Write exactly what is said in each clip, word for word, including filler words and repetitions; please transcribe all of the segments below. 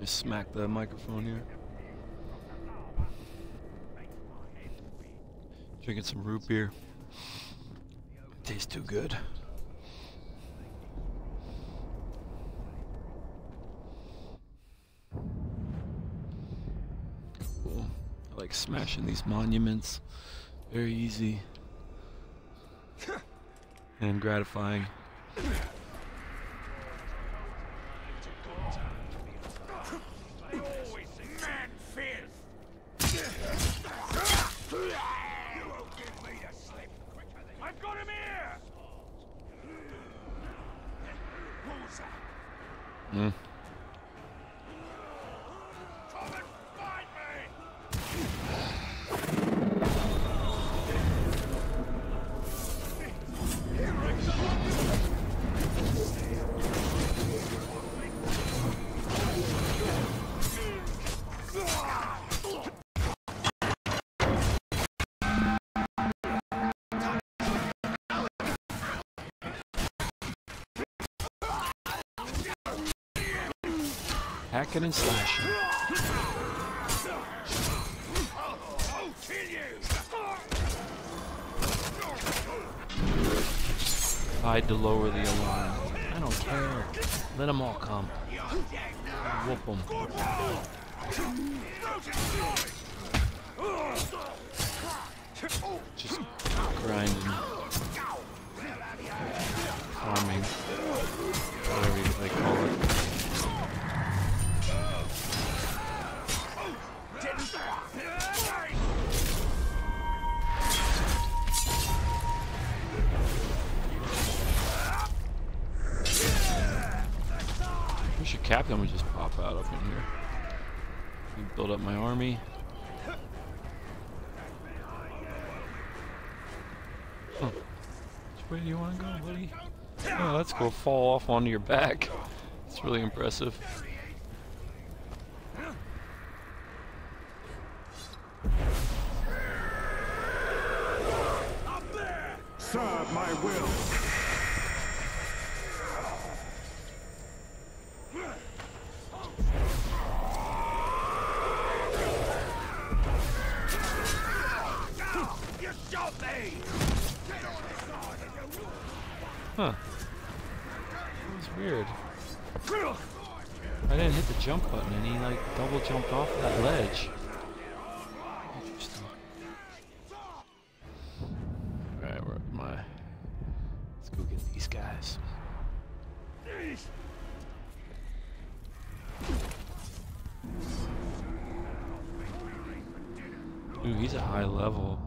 Just smack the microphone here. Drinking some root beer. It tastes too good. Cool. I like smashing these monuments. Very easy. And gratifying. Mm. Come and find me. Hacking and slashing. I'll kill you. Hide to lower the alarm. I don't care. Let them all come. Whoop them. Just grinding. Farming. Whatever you like call it. Wish a captain would just pop out up in here. Build up my army. Huh. Which way do you want to go, buddy? Oh, let's go fall off onto your back. It's really impressive. Serve my will. Huh. That was weird. I didn't hit the jump button and he like double jumped off that ledge. Dude, he's a high level.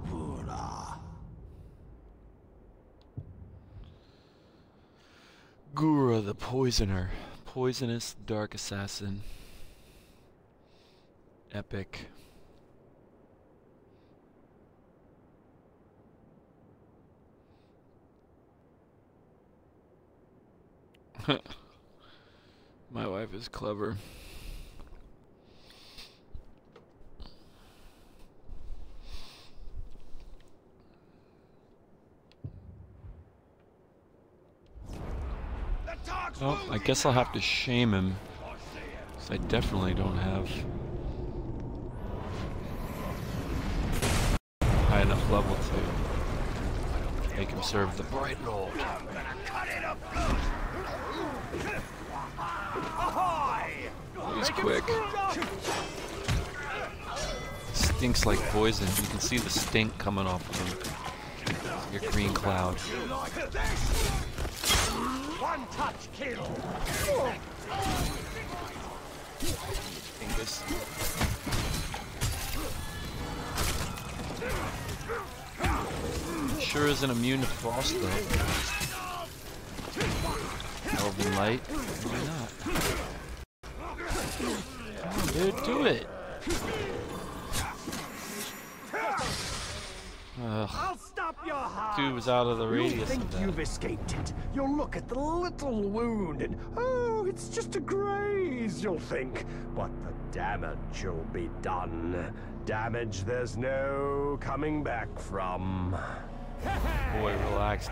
Gura the Poisoner. Poisonous Dark Assassin. Epic. My wife is clever. Well, I guess I'll have to shame him, because I definitely don't have high enough level to make him serve the Bright Lord. I'm gonna cut it up loose. He's quick. Stinks like poison. You can see the stink coming off of him. It's like a green cloud. One touch kill. Dingus. Sure isn't immune to frost though. Elven light. Why not? Come on, dude, do it. Ugh. I'll stop your heart. Dude was out of the radius. You think you've escaped it? You'll look at the little wound and oh, it's just a graze. You'll think, but the damage will be done. Damage there's no coming back from. Boy, relax,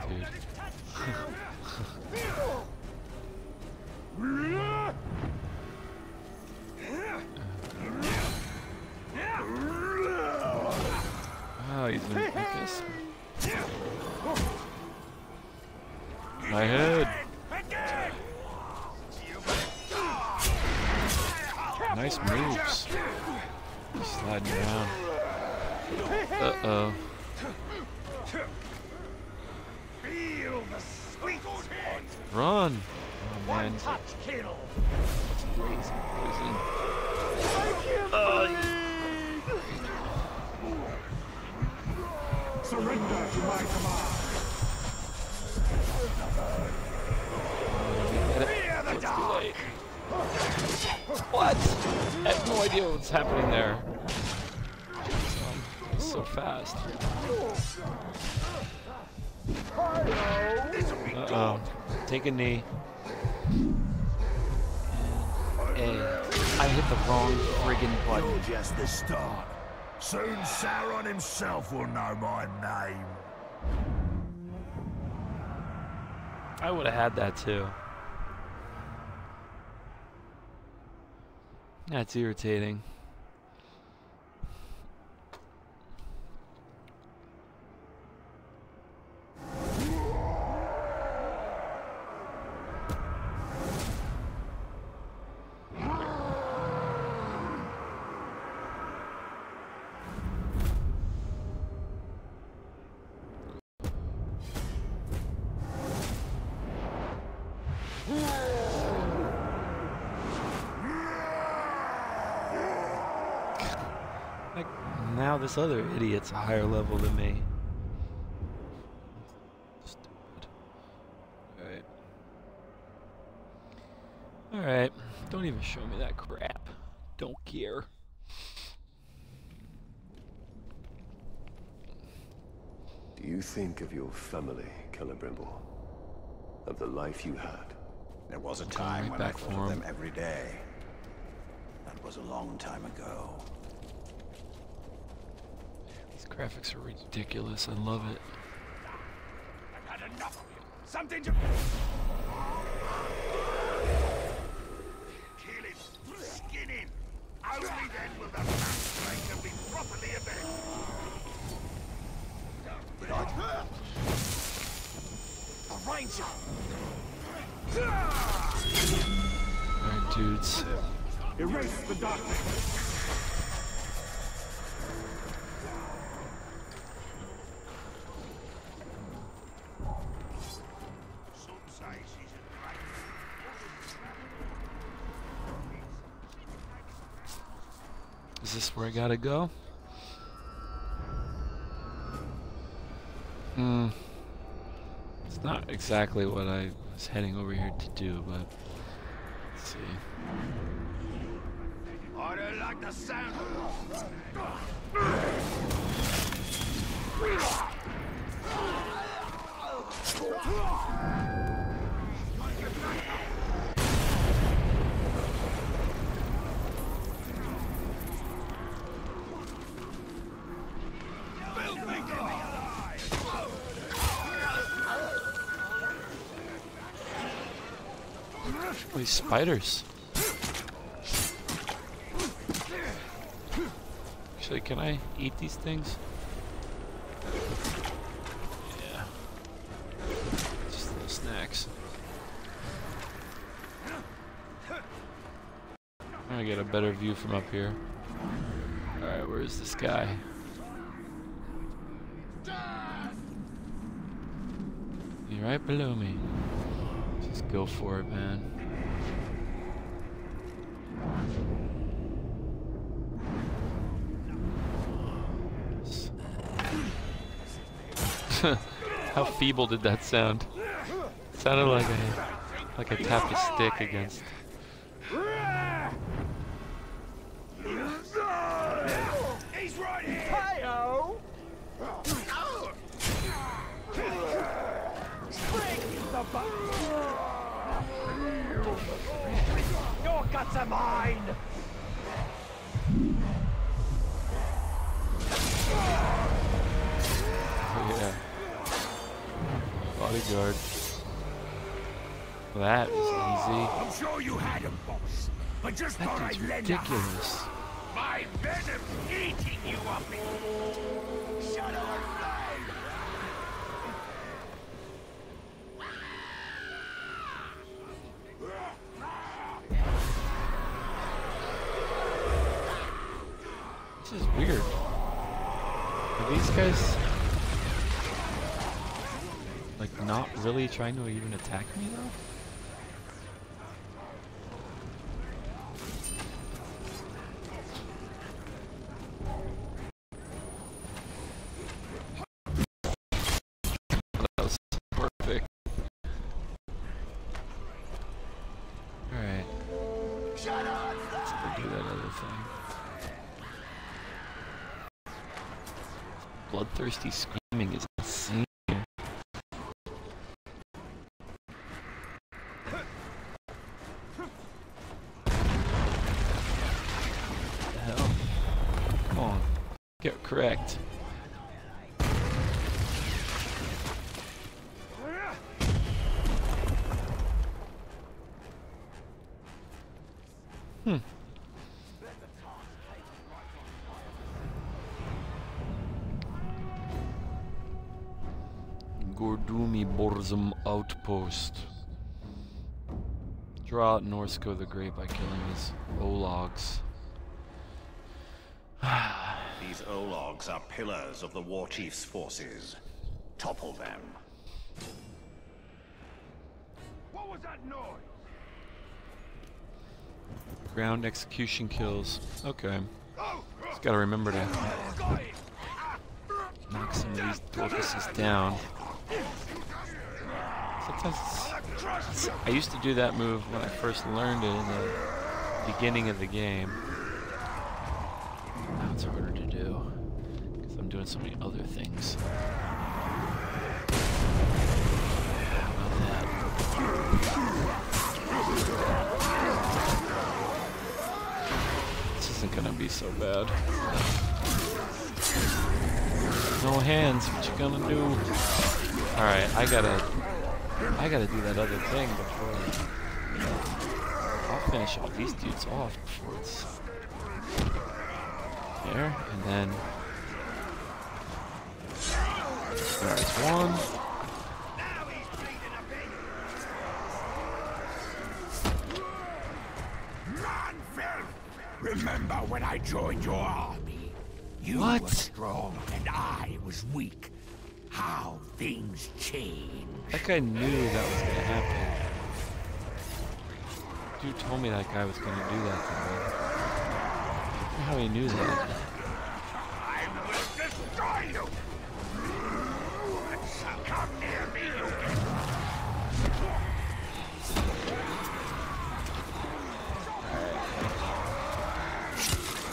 dude. Idril, I guess. My head! Nice moves. Sliding around. Uh-oh. Run! Oh, man. Surrender to my command. Fear the dark. What? I have no idea what's happening there. So fast. Uh-oh. Take a knee. And I hit the wrong friggin' button. Just the start. Soon Sauron himself will know my name. I would have had that too. That's irritating. Now this other idiot's a higher level than me. Stupid. Alright. Alright. Don't even show me that crap. Don't care. Do you think of your family, Celebrimbor? Of the life you had? There was a time when I thought of them every day. That was a long time ago. Graphics are ridiculous. I love it. I've had enough of you. Something to kill him, skin him. Only then will the master be properly avenged. A ranger. All right, dudes. Erase the darkness. Is this where I gotta go? Hmm. It's not exactly what I was heading over here to do, but let's see. I don't like the sound. These spiders. Actually, can I eat these things? Yeah. Just little snacks. I'm gonna get a better view from up here. Alright, where is this guy? He's right below me. Just go for it, man. How feeble did that sound? It sounded like I like I tapped a stick against. He's right here. Hi-oh. Your guts are mine. Bodyguard. That was easy. I'm sure you had a boss, but just that thought I'd lend a hand. My venom's eating you up. Shut up! This is weird. Are these guys like not really trying to even attack me though? Bloodthirsty screaming is insane. What the hell? Come on. Get correct. Hmm. Gordumi Borzum Outpost. Draw out Norsco the Great by killing his Ologs. These Ologs are pillars of the War Chief's forces. Topple them. What was that noise? Ground execution kills. Okay. Just gotta remember to knock some of these dwarfuses down. Sometimes it's, it's, I used to do that move when I first learned it in the beginning of the game. Now it's harder to do because I'm doing so many other things. This isn't gonna be so bad. No hands, what you gonna do? Alright, I gotta I gotta do that other thing before I, I'll finish all these dudes off before it's there, and then alright, it's one. Remember when I joined your army? You what? were strong and I was weak. How things change. That guy knew that was gonna happen. Dude told me that guy was gonna do that to me. I don't know how he knew that. I will destroy you! Come near me, you can.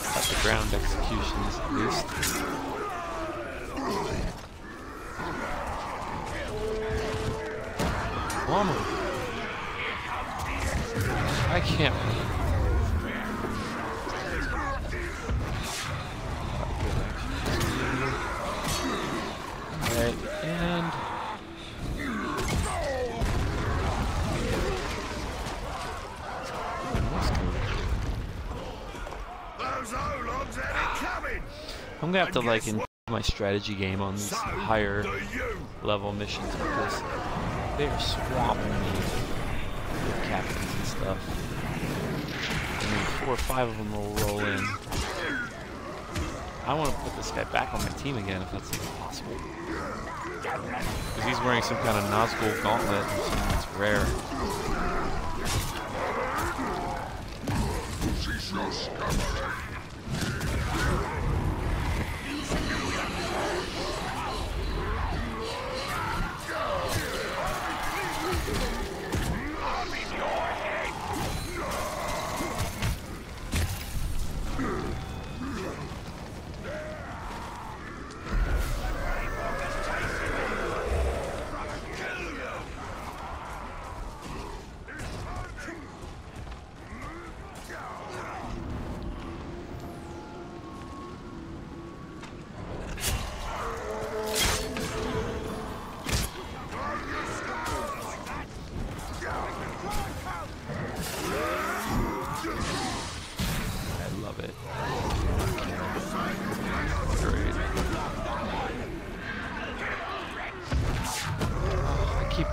Got the ground executions at least. I can't. Alright, and I'm gonna have to like improve my strategy game on these higher level missions because they are swamping me with captains and stuff. I mean, four or five of them will roll in. I want to put this guy back on my team again if that's even possible. Because he's wearing some kind of Nazgul gauntlet or something that's rare.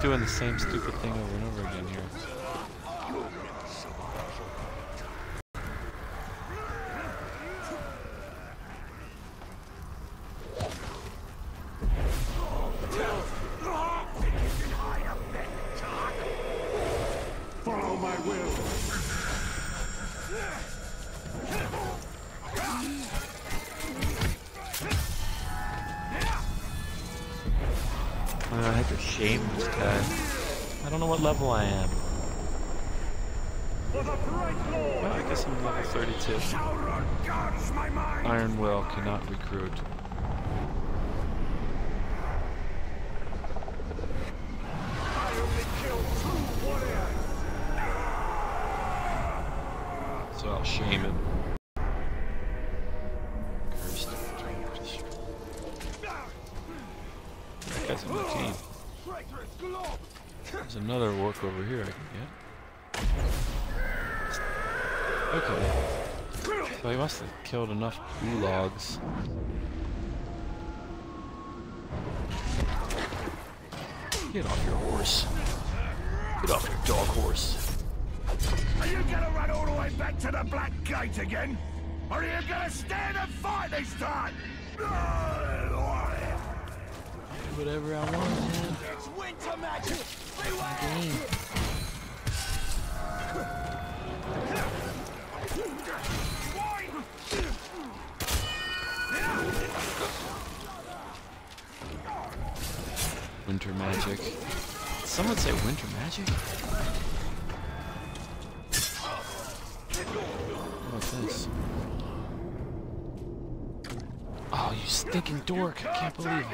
Doing the same stupid thing over and over again here. shame this guy. I don't know what level I am. Well, I guess I'm level thirty-two. Iron Will cannot recruit. So I'll shame him. That guy's on the team. There's another orc over here I can get. Okay. So he must have killed enough gulags. Get off your horse. Get off your dog horse. Are you gonna run all the way back to the Black Gate again? Or are you gonna stand and fight this time? Do whatever I want, man. It's winter magic. Beware! Winter magic. Did someone say winter magic? What's this? Oh, you stinking dork! I can't believe it.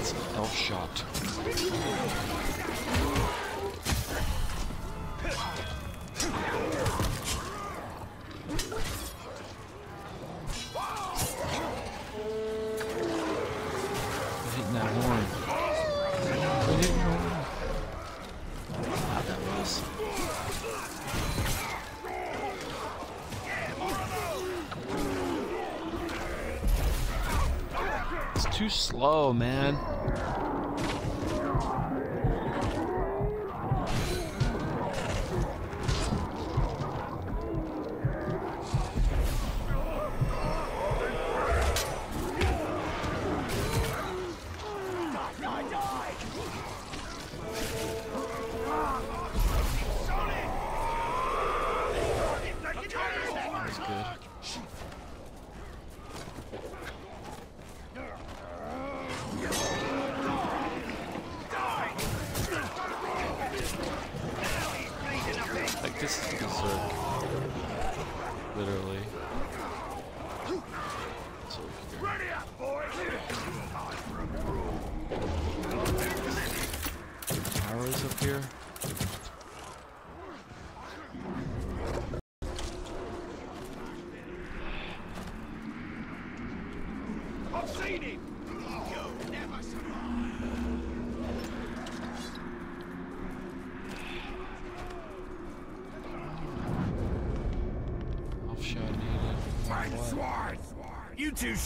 It's an elf shot. Too slow, man.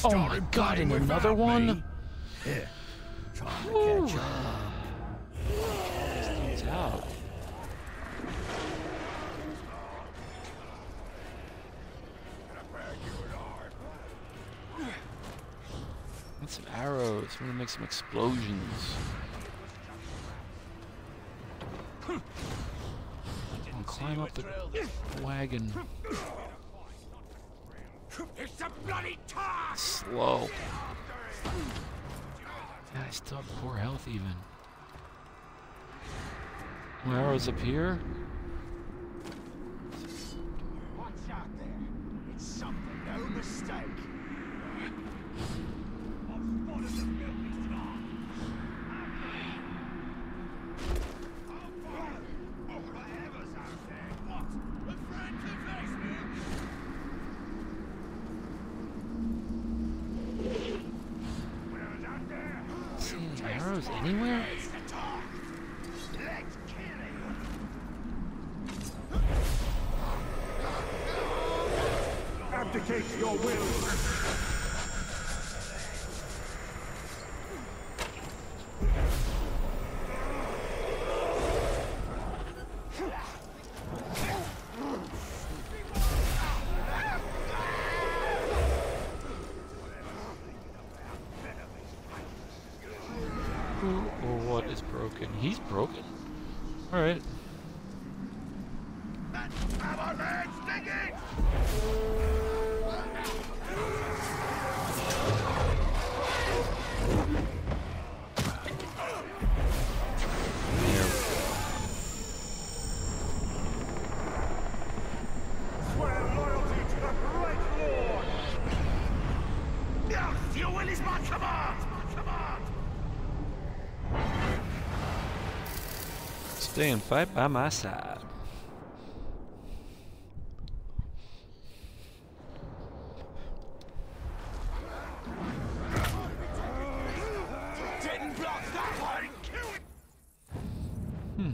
Oh my god, and another one? Yeah. Trying to catch up. This dude's out. Need some arrows. We're gonna make some explosions. I'll climb up the wagon. It's a bloody time! Slow. Yeah, I still have poor health even. My arrow's up here. What's out there? It's something, no mistake. Anywhere? Abdicate your will. He's broken. All right. That's our man sticking. Your will is my command! Stay and fight by my side. Didn't block that one! Hmm.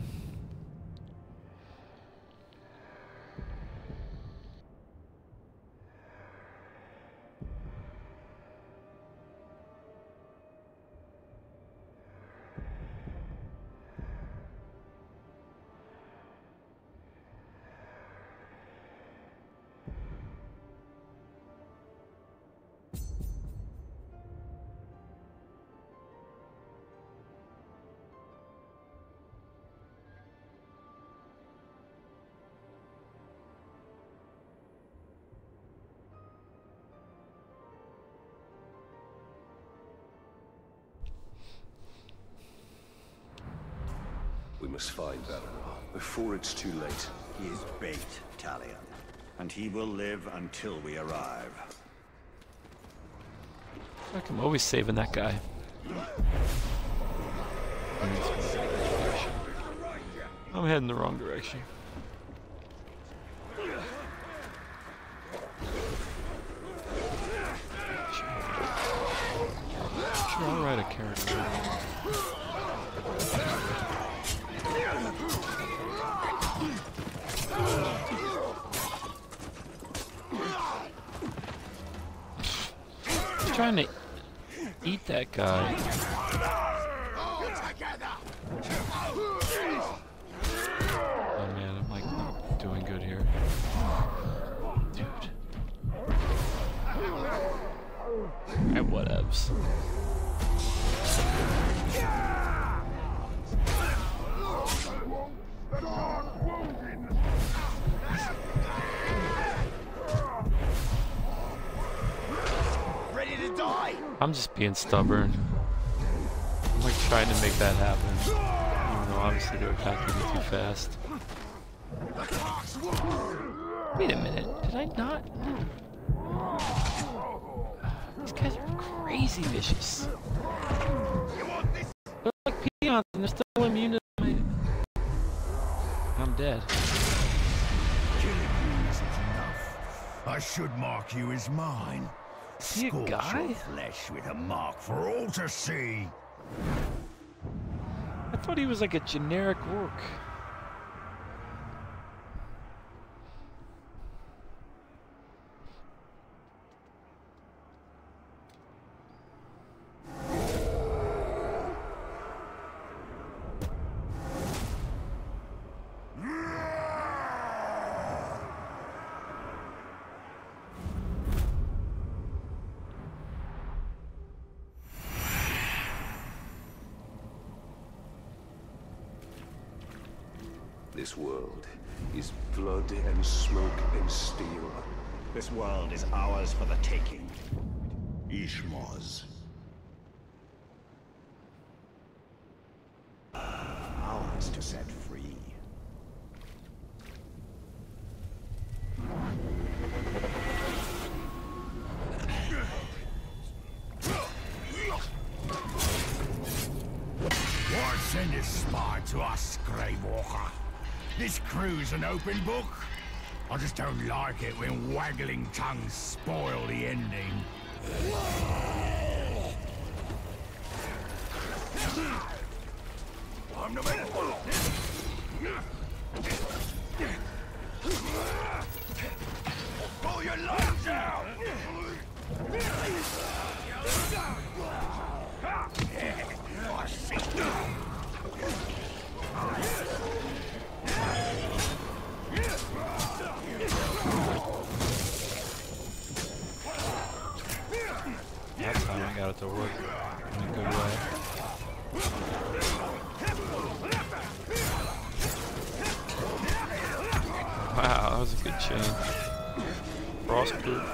We must find Baranor before it's too late. He is bait, Talion, and he will live until we arrive. Fuck, I'm always saving that guy. I'm heading the wrong direction. I'll write a character. Trying to eat that guy. Oh man, I'm like not doing good here. Dude. Alright, whatevs. I'm just being stubborn. I'm like trying to make that happen. Even though obviously they're attacking me too fast. Wait a minute, did I not? These guys are crazy vicious. They're like peons and they're still immune to my... I'm dead. Killing you isn't enough. I should mark you as mine. See a guy? Flesh with a mark for all to see. I thought he was like a generic orc. This world is blood and smoke and steel. This world is ours for the taking. Ishmaz. Ours to set free. What's in this spy to us, Gravewalker? This crew's an open book. I just don't like it when waggling tongues spoil the ending. I'm the man. Pull your lungs out. I see. That's how I got it to work in a good way. Wow, that was a good change. Frostproof,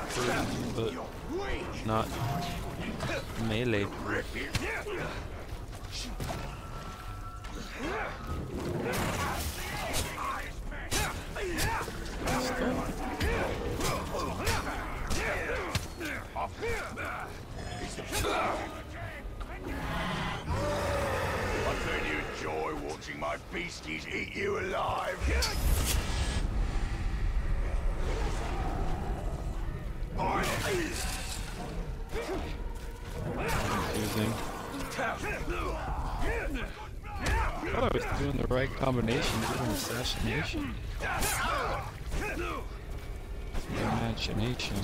but not melee. Still. I bet you enjoy watching my beasties eat you alive. I was doing the right combination during assassination. Imagination.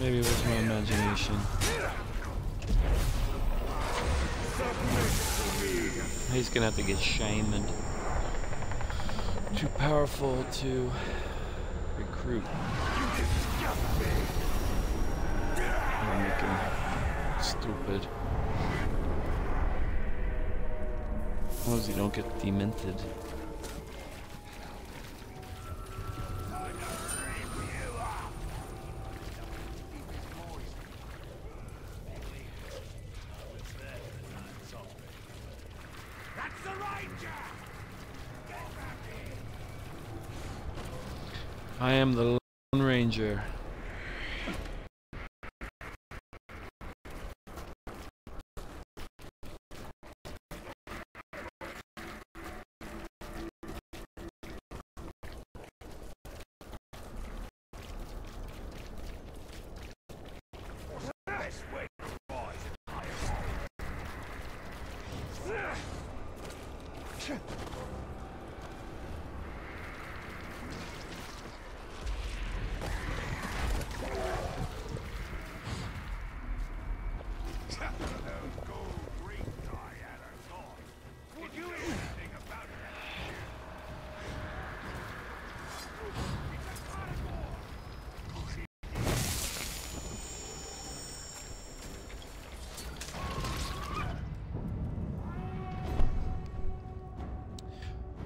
Maybe it was my imagination. He's gonna have to get shamed. Too powerful to recruit. I'm making stupid. As long as you don't get demented. I am the Lone Ranger.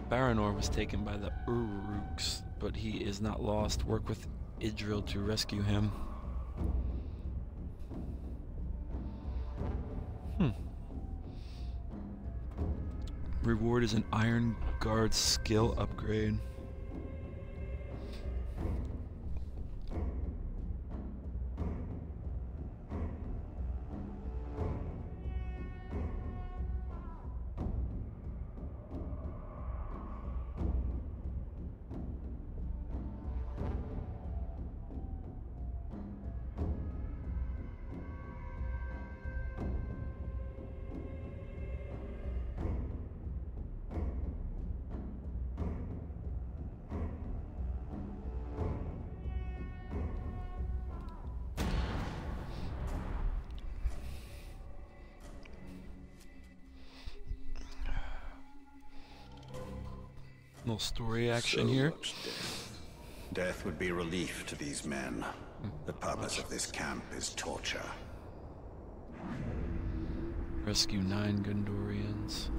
Baranor was taken by the Uruks, but he is not lost. Work with Idril to rescue him. Hmm. Reward is an Iron Guard skill upgrade. Story action so here. Death would be relief to these men. The purpose of this camp is torture. Rescue nine Gondorians.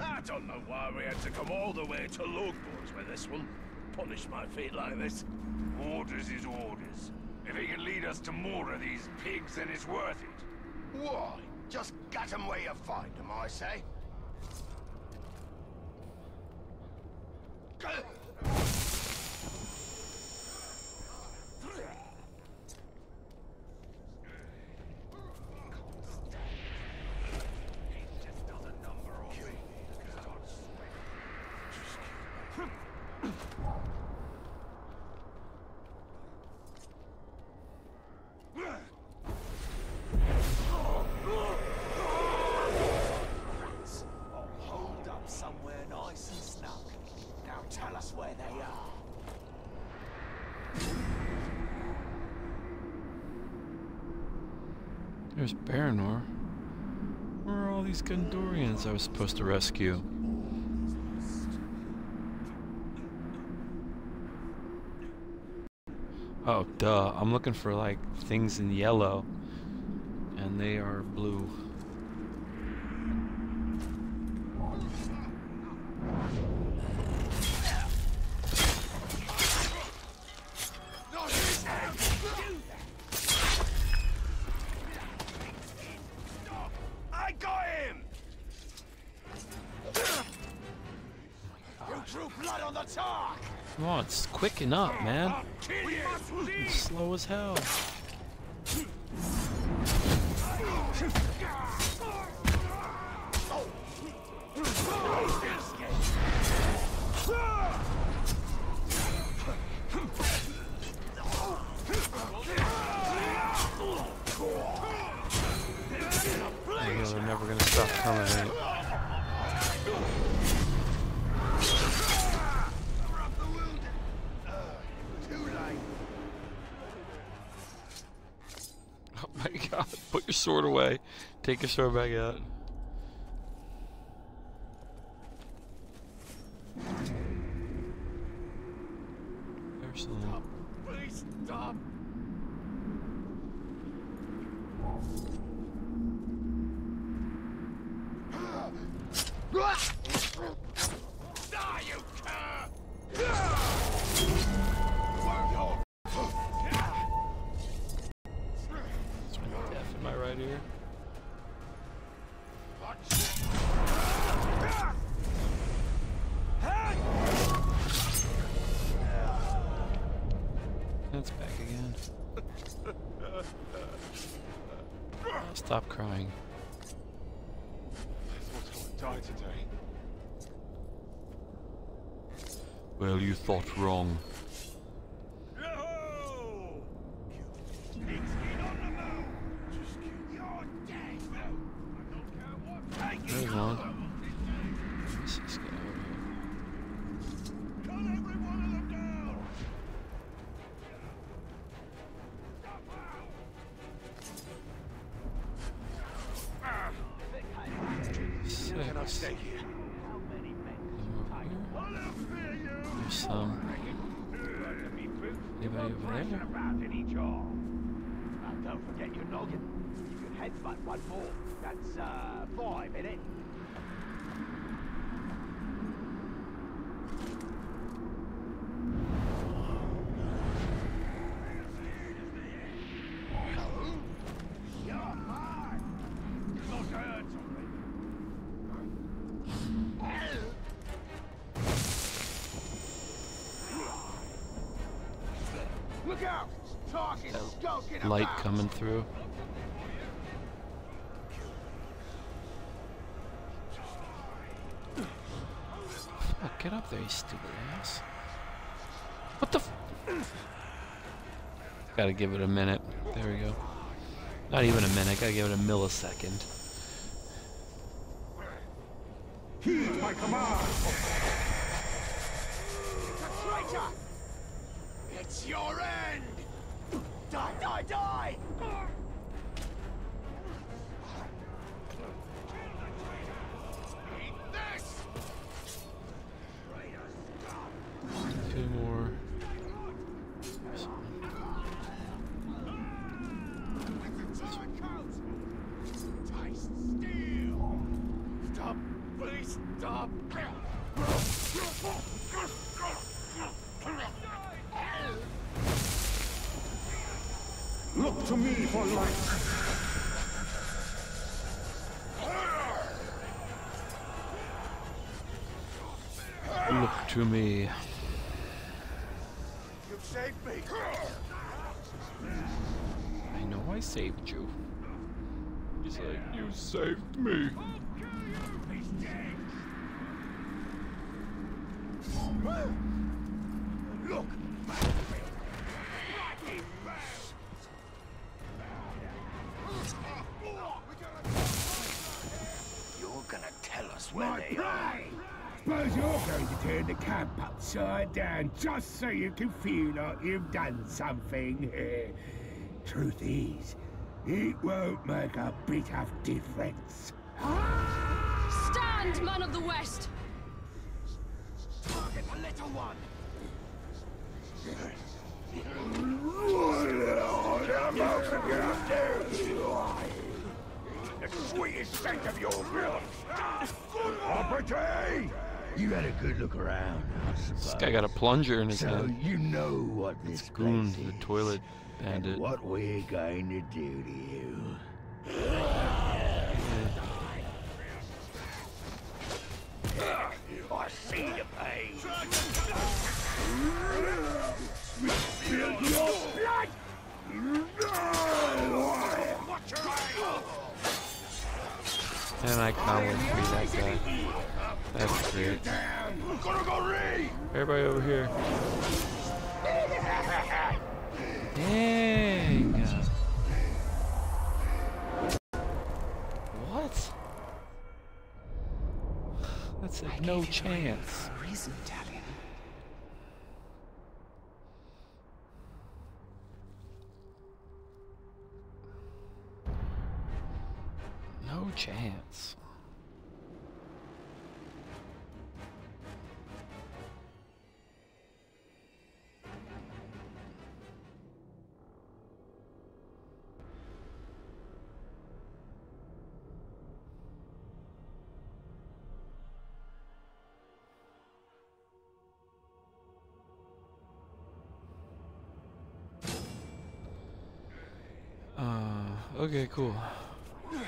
I don't know why we had to come all the way to Logboards with this one. Punish my feet like this. Orders is orders. If he can lead us to more of these pigs, then it's worth it. Why? Just gut them where you find them, I say. There's Baranor. Where are all these Gondorians I was supposed to rescue? Oh, duh. I'm looking for, like, things in yellow. And they are blue. Quicken up, man. Slow as hell. A ver. Oh my god, put your sword away. Take your sword back out. Stop, please stop. Die, you cur! Death in my right ear. That's back again. Stop crying. I thought I would die today. Well, you thought wrong. No! You fixed it on the moon. Just keep your dead. I don't care what. Take it. That's uh, five, isn't it? Look out! Talk is skulking about. Light coming through. Get up there, you stupid ass. What the f- Gotta give it a minute. There we go. Not even a minute, gotta give it a millisecond. Heed my command! It's a traitor! It's your end! Die, die, die! Look to me for life. Look to me. You saved me. I know I saved you. Just like you saved me. Look. My pride! Suppose you're going to turn the camp upside down just so you can feel like you've done something. Truth is, it won't make a bit of difference. Stand, man of the West! Target the little one! Lord, I'm out of your the sweetest scent of your blood! Opportunity! You had a good look around, I suppose. This guy got a plunger in his so hand. So you know what this goon, the toilet bandit. And what we're going to do to you. I see the pain. Feel your blood! Watch your eyes! And I can't wait to be that guy. That's great. Everybody over here. Dang. What? no chance. Reason, Talion. No chance. Okay, cool. What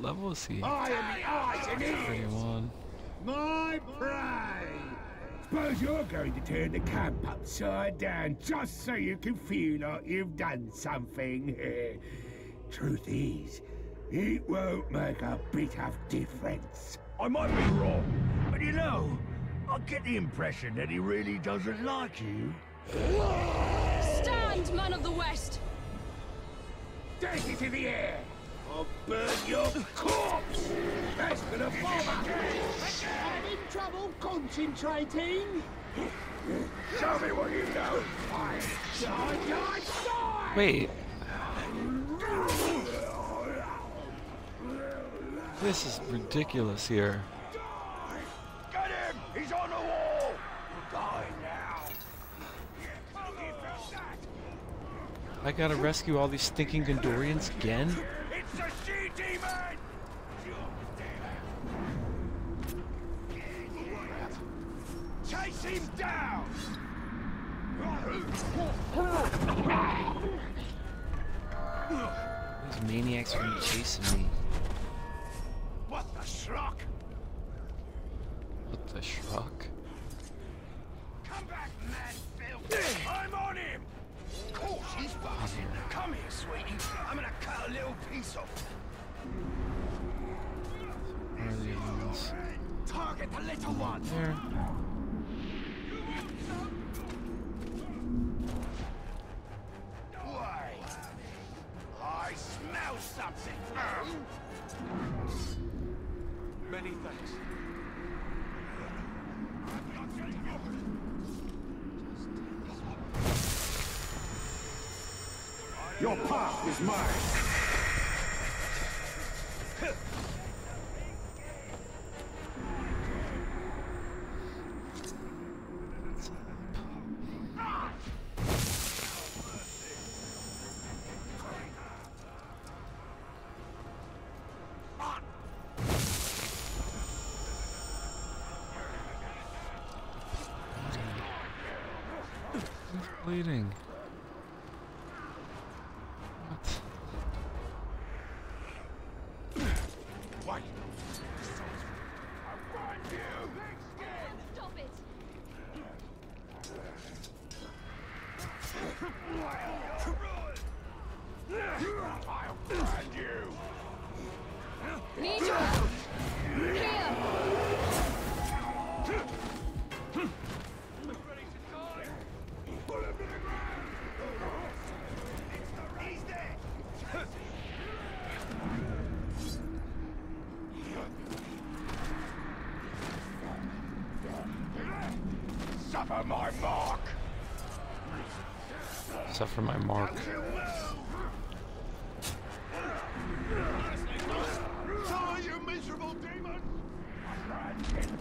level is he? I am the eyes and ears. My prey! Suppose you're going to turn the camp upside down just so you can feel like you've done something. Truth is, it won't make a bit of difference. I might be wrong, but you know, I get the impression that he really doesn't like you. Stand, man of the West! Take it in the air! I'll burn your corpse! That's gonna bomb us! I'm in trouble concentrating! Show me what you know! I die, die, die! Wait. This is ridiculous here. He's on the wall! You'll die now! I gotta rescue all these stinking Gondorians again? It's the she demon! Chase him down! These maniacs are chasing me. What the schlock? What the schrock? Come back, mad filth! I'm on him! Of course he's busted. Come here, sweetie. I'm gonna cut a little piece off. Where are the ones? Target the little one! There. Wait! I smell something! Many thanks. Your path is mine. Bleeding. What? Why? I want you. Stop it. I'll find you. Need your help. Here. Suffer my mark. Suffer my mark. Oh, you miserable demon! You're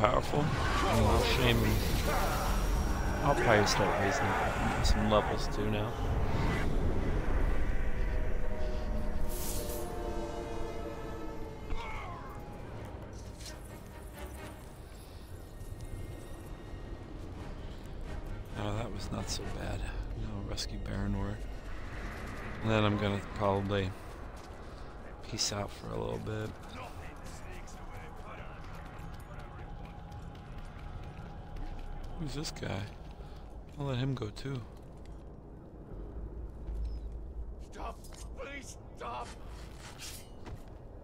Powerful. Oh, shame. I'll probably start raising some levels too now. Oh, that was not so bad. No, rescue Baranor. And then I'm gonna probably peace out for a little bit. Who's this guy? I'll let him go too. Stop! Please stop!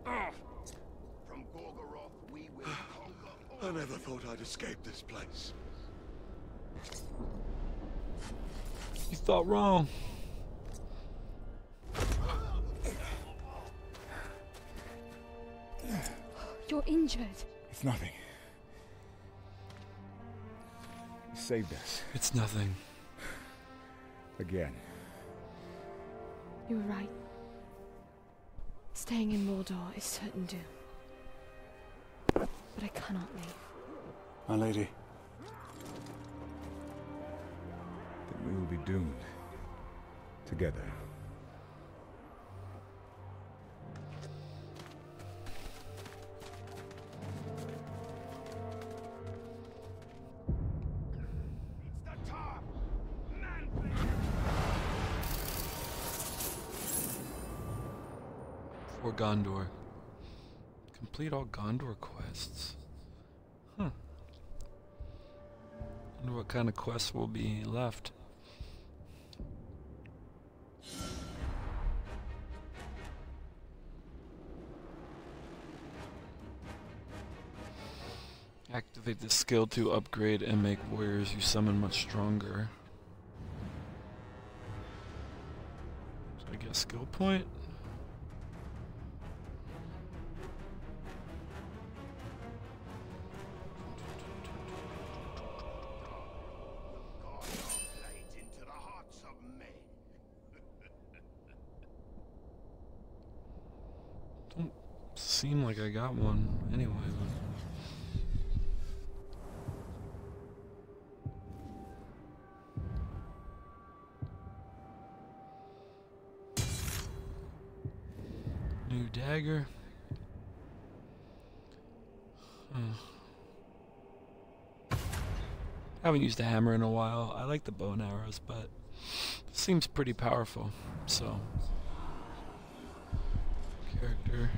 From Gorgoroth we will conquer. I never thought I'd escape this place. You thought wrong. You're injured. It's nothing. Saved us. It's nothing. Again. You were right. Staying in Mordor is certain doom. But I cannot leave. My lady. Then we will be doomed. Together. Gondor. Complete all Gondor quests. Huh. Wonder what kind of quests will be left. Activate the skill to upgrade and make warriors you summon much stronger. So I get a skill point? Seem like I got one anyway. New dagger. Huh. Haven't used a hammer in a while. I like the bow and arrows, but it seems pretty powerful. So, character.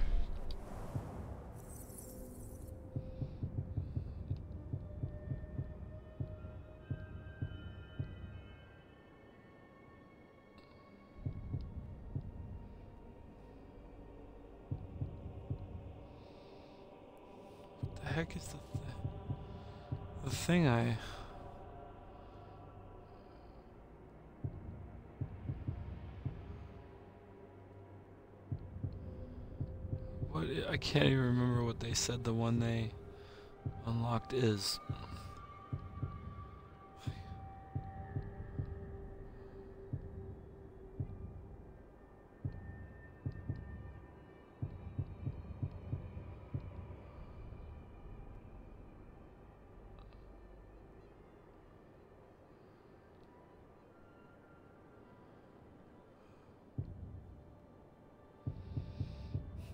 heck is the th the thing I? What I can't even remember what they said the one they unlocked is.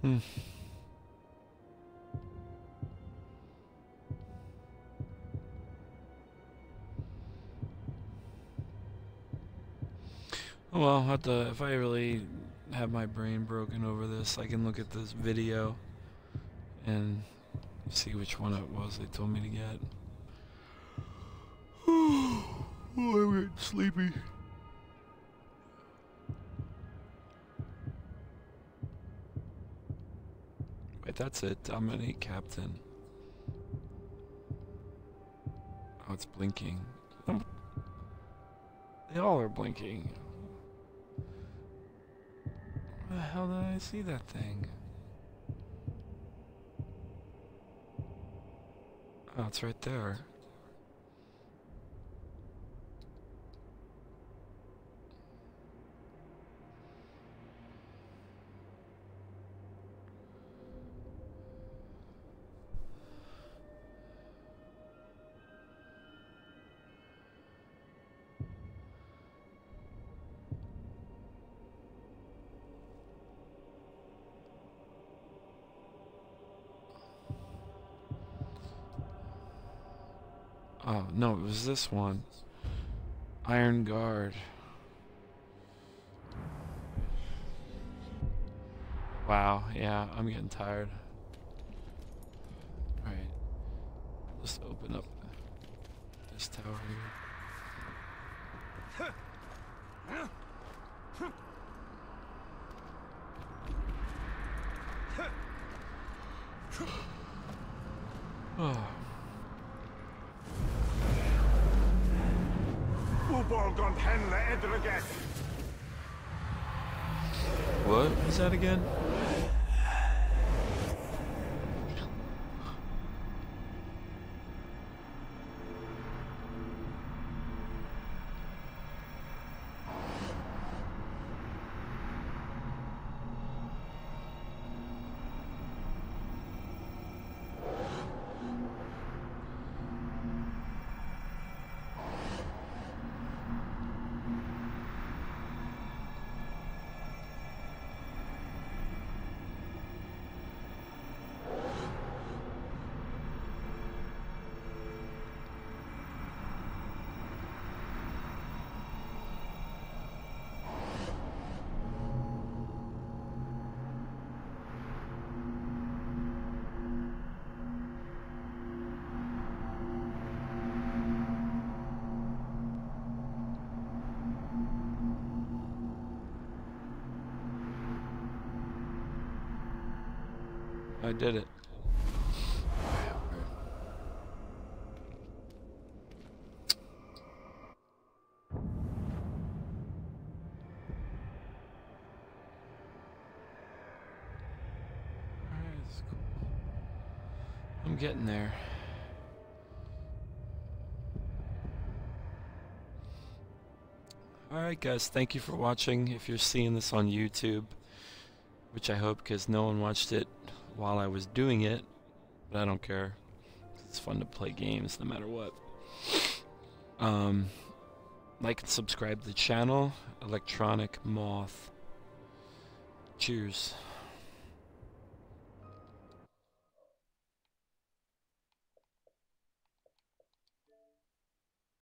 Hmm. Oh well, have to, if I really have my brain broken over this, I can look at this video and see which one it was they told me to get. Oh, I'm getting sleepy. That's it. Dominate Captain. Oh, it's blinking. Um, they all are blinking. Where the hell did I see that thing? Oh, it's right there. Oh, no, it was this one. Iron Guard. Wow, yeah, I'm getting tired. Alright. Let's open up this tower here. Oh. What was that again? I did it. I'm getting there. Alright guys, thank you for watching. If you're seeing this on YouTube, which I hope, because no one watched it while I was doing it, but I don't care. It's fun to play games no matter what. Um, like and subscribe to the channel, Electronic Moth. Cheers.